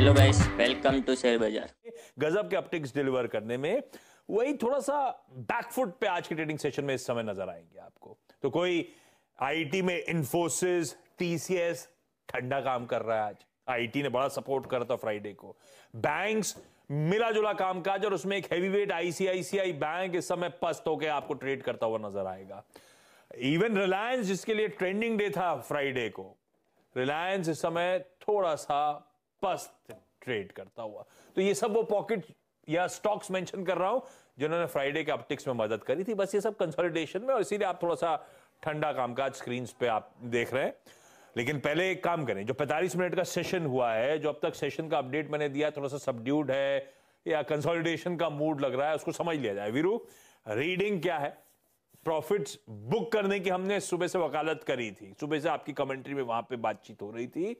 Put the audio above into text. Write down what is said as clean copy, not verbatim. Hello guys, welcome to share बाजार। गजब के ऑप्टिक्स डिलीवर करने में वही थोड़ा सा बैकफुट पे आज के ट्रेडिंग सेशन में इस समय नजर आएंगे आपको। तो कोई आईटी में इंफोसिस, टीसीएस ठंडा काम कर रहा है आज। आईटी ने बड़ा सपोर्ट करा था फ्राइडे को। बैंक्स मिला जुला कामकाज और उसमें एक हैवीवेट आईसीआईसीआई बैंक इस समय पस्त होकर आपको ट्रेड करता हुआ नजर आएगा। इवन रिलायंस जिसके लिए ट्रेंडिंग डे था फ्राइडे को, रिलायंस इस समय थोड़ा सा पस्त ट्रेड करता हुआ। तो ये सब वो पॉकेट या स्टॉक्स मेंशन कर रहा हूं जिन्होंने फ्राइडे के ऑप्टिक्स में मदद करी थी। बस ये सब कंसोलिडेशन में और इसीलिए आप थोड़ा सा ठंडा कामकाज स्क्रीन पे आप देख रहे हैं। लेकिन पहले एक काम करें, जो 45 मिनट का सेशन हुआ है, जो अब तक सेशन का अपडेट मैंने दिया थोड़ा सा सबड्यूड है या कंसोलिडेशन का मूड लग रहा है, उसको समझ लिया जाए। वीरू, रीडिंग क्या है? प्रॉफिट्स बुक करने की हमने सुबह से वकालत करी थी, सुबह से आपकी कमेंट्री में वहां पे बातचीत हो रही थी।